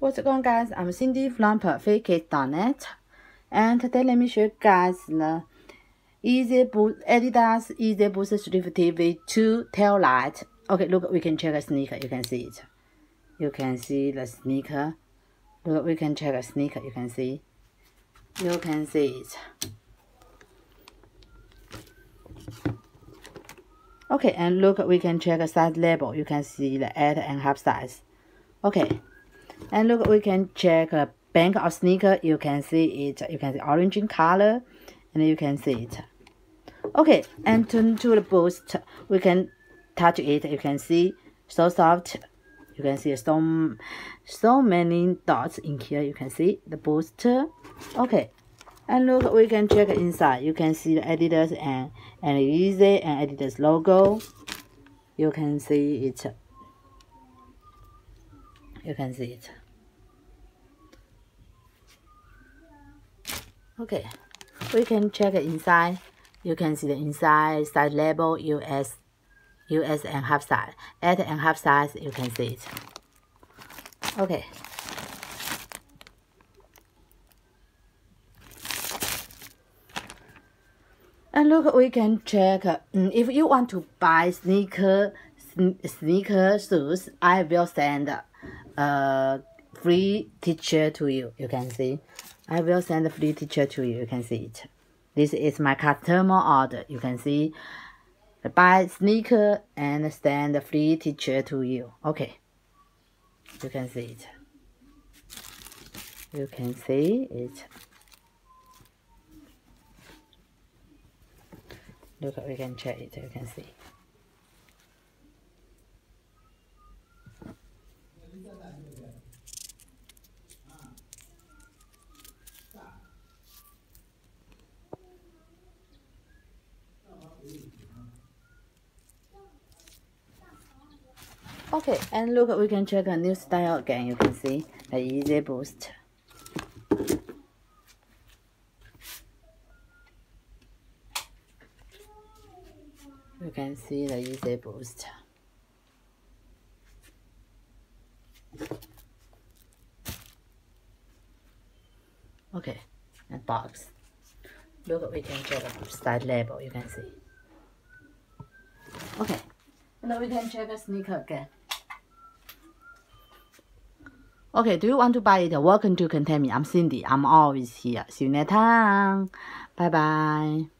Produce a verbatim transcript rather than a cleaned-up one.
What's going on, guys? I'm Cindy from perfect kicks dot net, and today let me show you guys the Yeezy Boost, Adidas Yeezy Boost three fifty V two Tail Light. Okay, look, we can check a sneaker. You can see it. You can see the sneaker. Look, we can check a sneaker. You can see. You can see it. Okay, and look, we can check a size label. You can see the eight and half size. Okay. And look, we can check a bank of sneaker. You can see it. You can see orange in color, and you can see it. Okay, and turn to the boost. We can touch it. You can see so soft. You can see so so many dots in here. You can see the boost. Okay, and look, we can check inside. You can see the Adidas and and Yeezy and Adidas logo. You can see it. You can see it. Okay, we can check inside. You can see the inside size label, U S, U S and half size, eight and half size. You can see it. Okay. And look, we can check. Uh, if you want to buy sneaker, sn sneaker shoes, I will send. Uh, a free teacher to you. You can see I will send a free teacher to you. You can see it. This is my customer order. You can see buy sneaker and send a free teacher to you. Okay, you can see it. You can see it. Look, we can check it. You can see. Okay, and look, we can check a new style again. You can see the Yeezy Boost. You can see the Yeezy Boost. Okay, and box. Look, we can check the style label. You can see. Okay, now we can check a sneaker again. Okay, do you want to buy it? Welcome to Contact Me. I'm Cindy. I'm always here. See you next time. Bye bye.